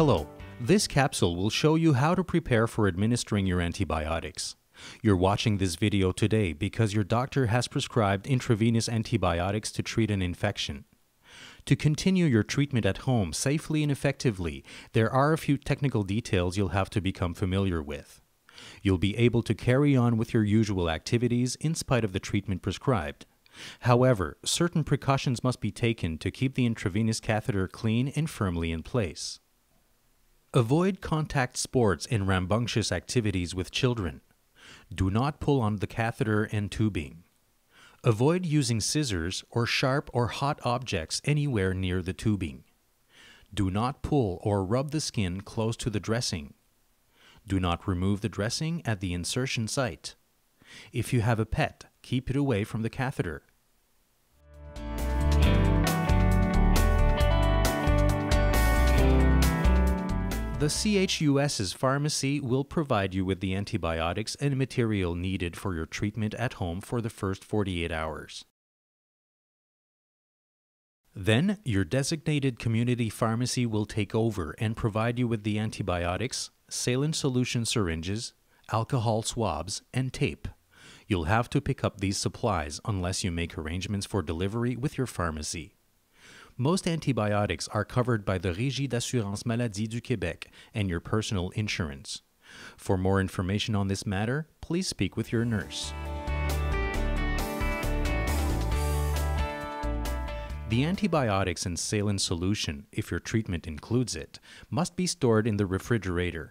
Hello, this capsule will show you how to prepare for administering your antibiotics. You're watching this video today because your doctor has prescribed intravenous antibiotics to treat an infection. To continue your treatment at home safely and effectively, there are a few technical details you'll have to become familiar with. You'll be able to carry on with your usual activities in spite of the treatment prescribed. However, certain precautions must be taken to keep the intravenous catheter clean and firmly in place. Avoid contact sports and rambunctious activities with children. Do not pull on the catheter and tubing. Avoid using scissors or sharp or hot objects anywhere near the tubing. Do not pull or rub the skin close to the dressing. Do not remove the dressing at the insertion site. If you have a pet, keep it away from the catheter. The CHUS's pharmacy will provide you with the antibiotics and material needed for your treatment at home for the first 48 hours. Then, your designated community pharmacy will take over and provide you with the antibiotics, saline solution syringes, alcohol swabs, and tape. You'll have to pick up these supplies unless you make arrangements for delivery with your pharmacy. Most antibiotics are covered by the Régie d'assurance maladie du Québec and your personal insurance. For more information on this matter, please speak with your nurse. The antibiotics and saline solution, if your treatment includes it, must be stored in the refrigerator.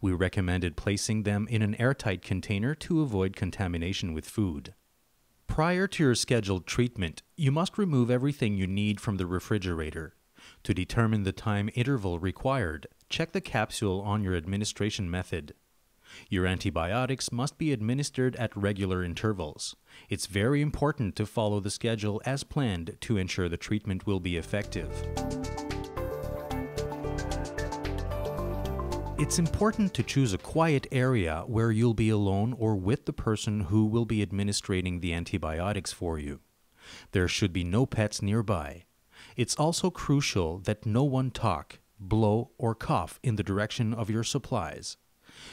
We recommended placing them in an airtight container to avoid contamination with food. Prior to your scheduled treatment, you must remove everything you need from the refrigerator. To determine the time interval required, check the capsule on your administration method. Your antibiotics must be administered at regular intervals. It's very important to follow the schedule as planned to ensure the treatment will be effective. It's important to choose a quiet area where you'll be alone or with the person who will be administering the antibiotics for you. There should be no pets nearby. It's also crucial that no one talk, blow, or cough in the direction of your supplies.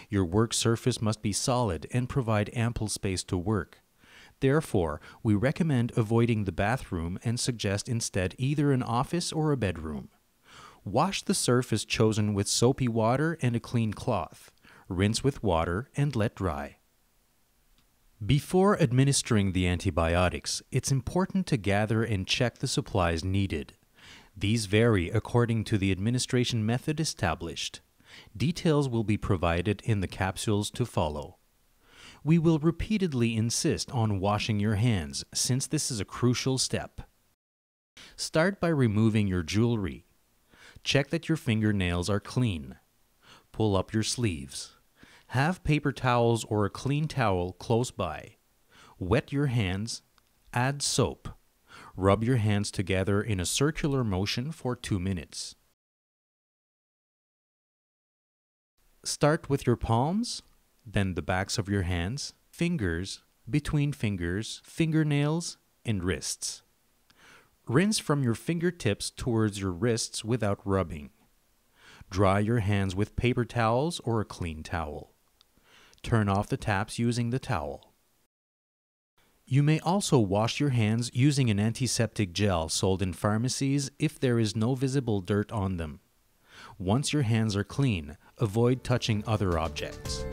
Your work surface must be solid and provide ample space to work. Therefore, we recommend avoiding the bathroom and suggest instead either an office or a bedroom. Wash the surface chosen with soapy water and a clean cloth. Rinse with water and let dry. Before administering the antibiotics, it's important to gather and check the supplies needed. These vary according to the administration method established. Details will be provided in the capsules to follow. We will repeatedly insist on washing your hands since this is a crucial step. Start by removing your jewelry. Check that your fingernails are clean. Pull up your sleeves. Have paper towels or a clean towel close by. Wet your hands. Add soap. Rub your hands together in a circular motion for 2 minutes. Start with your palms, then the backs of your hands, fingers, between fingers, fingernails, and wrists. Rinse from your fingertips towards your wrists without rubbing. Dry your hands with paper towels or a clean towel. Turn off the taps using the towel. You may also wash your hands using an antiseptic gel sold in pharmacies if there is no visible dirt on them. Once your hands are clean, avoid touching other objects.